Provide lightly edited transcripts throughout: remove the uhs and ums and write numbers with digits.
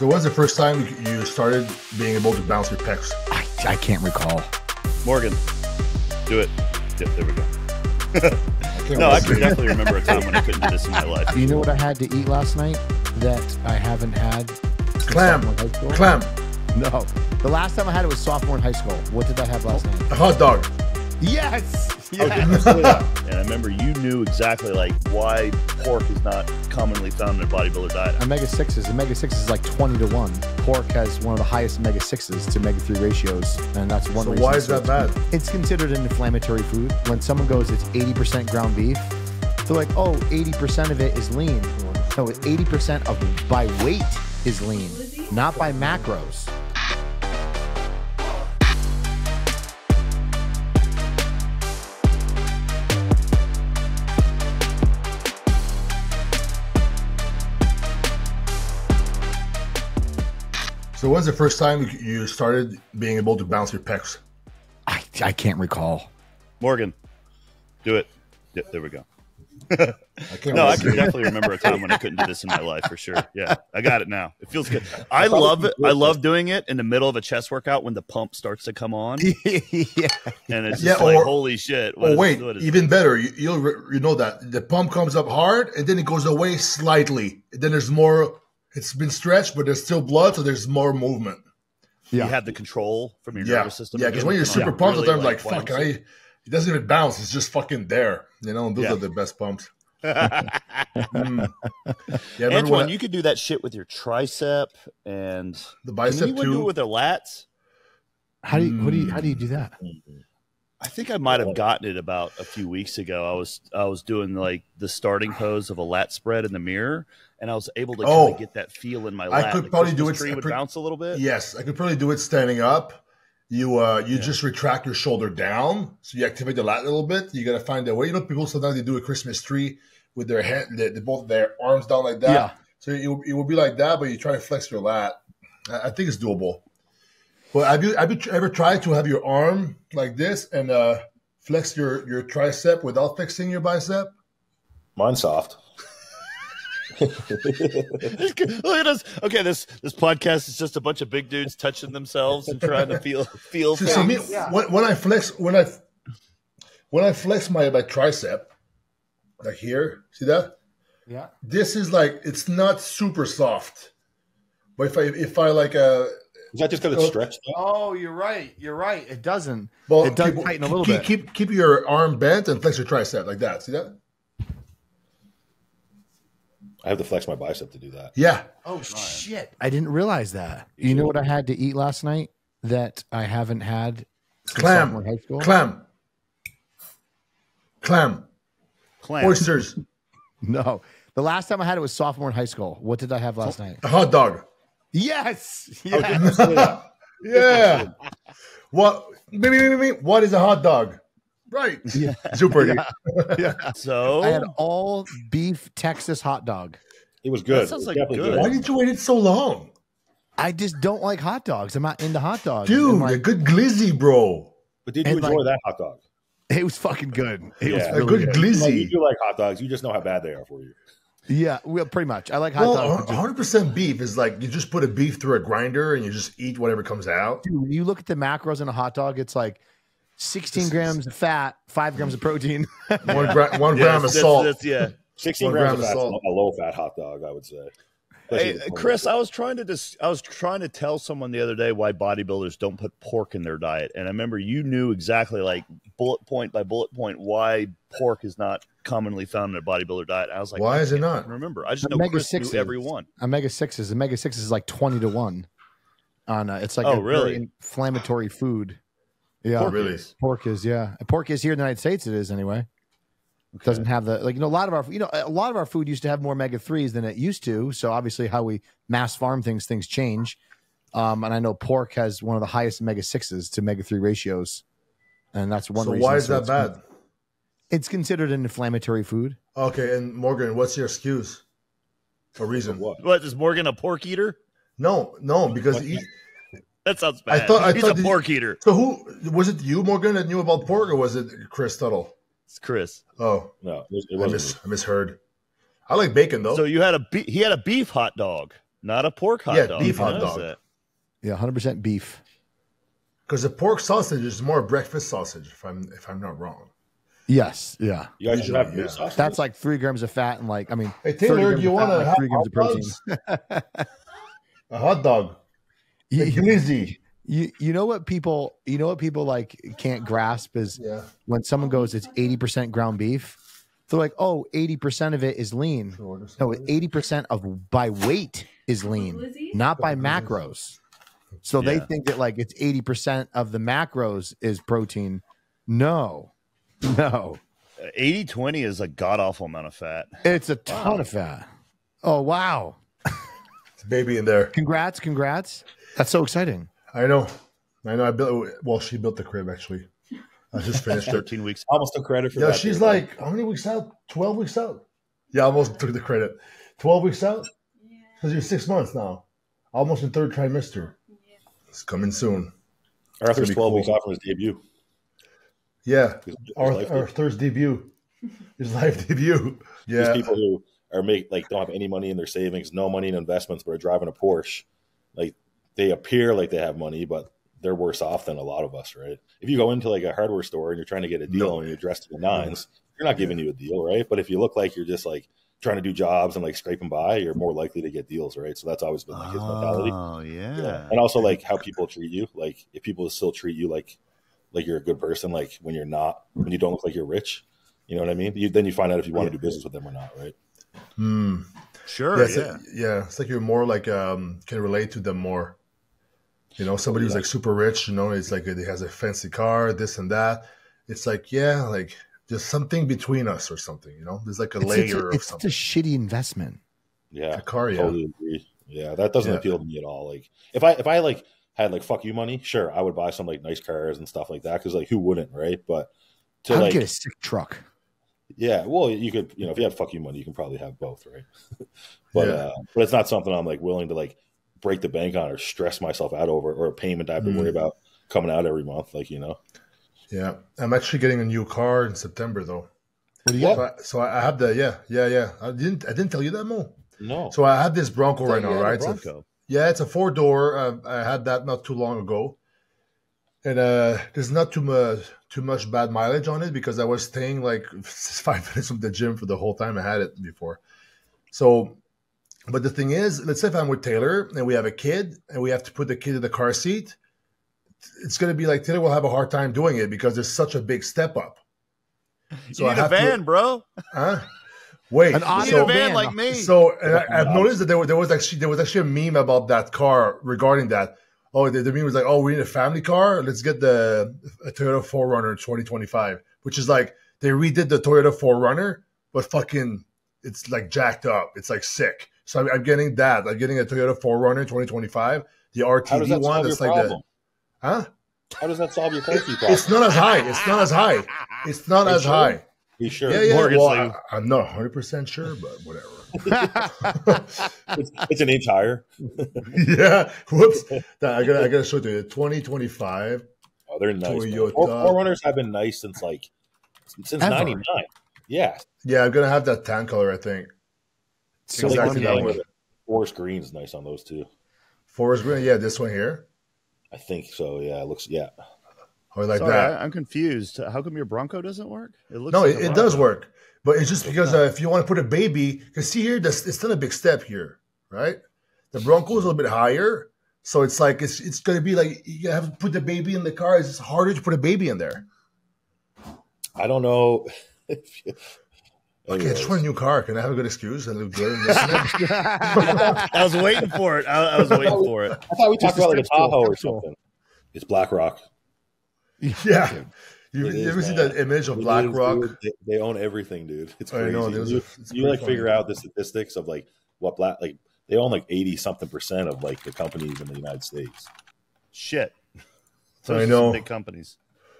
So when's the first time you started being able to bounce your pecs? I can't recall. Morgan, do it. Yep, there we go. I can definitely remember a time when I couldn't do this in my life. You know what I had to eat last night that I haven't had? Clam. Clam. No. The last time I had it was sophomore in high school. What did I have last night? A hot dog. Yes. Yeah. Okay. And I remember you knew exactly like why pork is not commonly found in a bodybuilder diet. Omega-6s. Omega-6 is like 20 to 1. Pork has one of the highest omega-6s to omega-3 ratios, and that's one. So why is that bad? It's considered an inflammatory food. When someone goes, it's 80% ground beef. They're like, oh, 80% of it is lean. No, 80% of by weight is lean, not by macros. So when's the first time you started being able to bounce your pecs? I can't recall. Morgan, do it. Yep, there we go. I can definitely remember a time when I couldn't do this in my life for sure. Yeah, I got it now. It feels good. I love it. I love doing it in the middle of a chest workout when the pump starts to come on. Yeah, and it's just like, holy shit. Oh wait, even better. You know that the pump comes up hard and then it goes away slightly. And then there's more. It's been stretched, but there's still blood, so there's more movement. Yeah. You have the control from your nervous system. Yeah, because when you're super pumped, really, I'm like, fuck, it doesn't even bounce. It's just fucking there. You know, and those are the best pumps. Yeah, Antoine, you could do that shit with your tricep and the bicep too. Can anyone do it with their lats? How do you do that? I think I might have gotten it about a few weeks ago. I was doing like the starting pose of a lat spread in the mirror, and I was able to kind of get that feel in my lat. I could like probably do it. Would bounce a little bit. Yes, I could probably do it standing up. You just retract your shoulder down, so you activate the lat a little bit. You got to find that way. You know, people sometimes they do a Christmas tree with their head, both their arms down like that. Yeah. So it will be like that, but you try to flex your lat. I think it's doable. But have you ever tried to have your arm like this and flex your tricep without flexing your bicep? Mine's soft. Look at us. Okay, this podcast is just a bunch of big dudes touching themselves and trying to feel. So me, when I flex my tricep, like here, see that? Yeah. This is like it's not super soft, but if I like a. Is that just because it's stretched? Oh, you're right. You're right. It doesn't. Well, it does tighten a little bit. Keep your arm bent and flex your tricep like that. See that? I have to flex my bicep to do that. Yeah. Oh, shit. I didn't realize that. You know what I had to eat last night that I haven't had since sophomore high school? Clam. Oysters. No. The last time I had it was sophomore in high school. What did I have last night? A hot dog. Yes. Yeah. What is a hot dog? Right. Yeah. Super. Yeah. So I had all beef Texas hot dog. It was good. That sounds like good. Why did you wait it so long? I just don't like hot dogs. I'm not into hot dogs. Dude, a good glizzy, bro. But did you enjoy that hot dog? It was fucking good. It was really good. Glizzy. Like, you do like hot dogs. You just know how bad they are for you. Yeah, pretty much. I like hot dogs. 100% beef is like you just put a beef through a grinder and you just eat whatever comes out. Dude, you look at the macros in a hot dog, it's like 16 grams of fat, 5 grams of protein. 1 gram of salt. 16 grams of salt. A low-fat hot dog, I would say. Hey, Chris, I was trying to tell someone the other day why bodybuilders don't put pork in their diet, and I remember you knew exactly, like bullet point by bullet point, why pork is not commonly found in a bodybuilder diet. I was like, why is it not? Remember, I just know Chris knew everyone. Omega-6 is like 20 to 1 on. It's like really inflammatory food. Yeah, pork is here in the United States. It is anyway. Okay. Doesn't have the a lot of our food used to have more omega-3s than it used to. So obviously, how we mass farm things change. And I know pork has one of the highest omega-6s to omega-3 ratios, and that's one. So reason why is that bad? It's considered an inflammatory food. Okay, and Morgan, what's your excuse? A reason? What is Morgan a pork eater? No, because he. That sounds bad. I thought he's a pork eater. So who was it? You, Morgan, that knew about pork, or was it Chris Tuttle? It's Chris. Oh no, it wasn't. I misheard. I like bacon though. So he had a beef hot dog. Not a pork hot dog. Yeah, beef hot dog. Yeah, 100% beef. Because the pork sausage is more breakfast sausage, if I'm not wrong. Yes, yeah. You guys should have beef sausage. That's like 3 grams of fat and like, I mean, hey, Taylor, you want to have 3 grams of protein? A hot dog. You know what people like can't grasp is when someone goes, it's 80% ground beef. They're like, oh, 80% of it is lean. No, 80% of by weight is lean, not by macros. So they think that like it's 80% of the macros is protein. No. 80-20 is a god-awful amount of fat. It's a ton of fat. Oh, wow. It's a baby in there. Congrats. That's so exciting. I know. She built the crib, actually. I just finished 13 weeks. Almost took credit for that. Yeah, she's like, how many weeks out? 12 weeks out. Yeah, almost took the credit. 12 weeks out? Yeah. Because you're 6 months now. Almost in third trimester. Yeah. It's coming soon. Arthur's 12 weeks off from his debut. Yeah. Arthur's debut. His life debut. Yeah. These people who are don't have any money in their savings, no money in investments, but are driving a Porsche. Like, they appear like they have money, but they're worse off than a lot of us, right? If you go into like a hardware store and you're trying to get a deal and you're dressed to the nines, you're not giving you a deal, right? But if you look like you're just like trying to do jobs and like scraping by, you're more likely to get deals, right? So that's always been like his mentality. Oh, yeah. And also like how people treat you. Like if people still treat you like you're a good person, like when you don't look like you're rich, you know what I mean? Then you find out if you want to do business with them or not, right? Hmm. Sure. Yeah. It's like you're more like can relate to them more. You know, somebody who's like super rich, you know, it's like he has a fancy car, this and that. It's like, yeah, like there's something between us or something, you know? There's like a layer of something. It's a shitty investment. Yeah. A car, yeah. Totally agree. Yeah, that doesn't appeal to me at all. Like if I like had like fuck you money, sure, I would buy some like nice cars and stuff like that, cuz like who wouldn't, right? But to I'd get a sick truck. Yeah, well, you could, you know, if you have fuck you money, you can probably have both, right? But it's not something I'm like willing to like break the bank on or stress myself out over, or a payment I have to worry about coming out every month, like, you know. Yeah, I'm actually getting a new car in September though. So I have the I didn't tell you that, Mo. No. So I have this Bronco right now, right? Bronco. It's a 4-door. I had that not too long ago, and there's not too much bad mileage on it because I was staying like 5 minutes from the gym for the whole time I had it before. So. But the thing is, let's say if I'm with Taylor and we have a kid and we have to put the kid in the car seat, it's going to be like Taylor will have a hard time doing it because there's such a big step up. So you need a van, bro. Huh? Wait. You need a van like me. So I've noticed that there was actually a meme about that car regarding that. Oh, the meme was like, oh, we need a family car. Let's get a Toyota 4Runner 2025, which is like they redid the Toyota 4Runner, but fucking it's like jacked up. It's like sick. So I'm getting that. I'm getting a Toyota 4Runner 2025, the RTD one. That's like the, huh? How does that solve your safety problem? It's not as high. It's not as high. You sure? Yeah, yeah. Well, I'm not 100% sure, but whatever. it's an inch higher. Yeah. Whoops. I gotta show it to you. 2025. Oh, they're nice. 4Runners have been nice since '99. Yeah. Yeah, I'm gonna have that tan color, I think. So exactly that one. Forest green is nice on those too. Forest green, yeah. This one here, I think so. Yeah, it looks. Yeah, or like Sorry, that. I'm confused. How come your Bronco doesn't work? It looks. No, like it does work, but it's just because if you want to put a baby, because see here, it's not a big step here, right? The Bronco is a little bit higher, so it's like it's going to be like you have to put the baby in the car. It's just harder to put a baby in there. I don't know. Okay, I just want a new car. Can I have a good excuse? I look good. I was waiting for it. I was waiting for it. I thought we talked about like a Tahoe or something. It's BlackRock. Yeah. You ever see that image of BlackRock? They own everything, dude. It's crazy. I know, you like figure out the statistics of like what they own like 80-something% of like the companies in the United States. Shit. So I know. Big companies.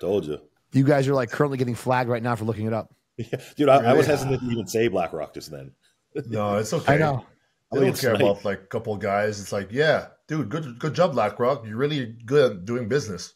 Told you. You guys are like currently getting flagged right now for looking it up. Yeah. Dude, I was hesitant to even say BlackRock just then. No, it's okay. I know. I don't care about like a couple guys. It's like, yeah, dude, good job, BlackRock. You're really good at doing business.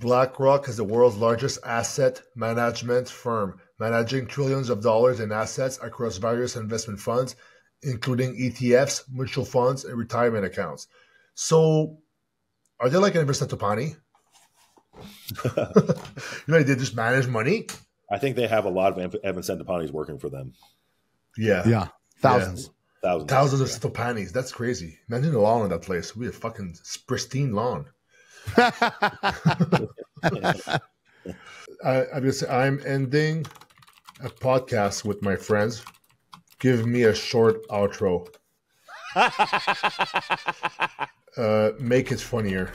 BlackRock is the world's largest asset management firm, managing trillions of dollars in assets across various investment funds including ETFs, mutual funds, and retirement accounts. So are they like an Evan Centopani? You know, they just manage money. I think they have a lot of Evan Centopanis working for them. Yeah. Yeah. Thousands. Yeah. Thousands of Centopanis. That's crazy. Imagine the lawn in that place. We have fucking pristine lawn. I'm ending a podcast with my friends. Give me a short outro. Make it funnier.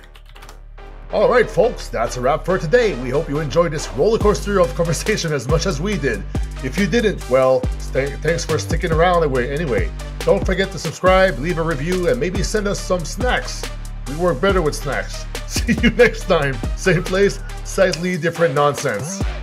All right, folks, that's a wrap for today. We hope you enjoyed this roller coaster of conversation as much as we did. If you didn't, well, thanks for sticking around anyway. Don't forget to subscribe, leave a review, and maybe send us some snacks. We work better with snacks. See you next time. Same place, slightly different nonsense.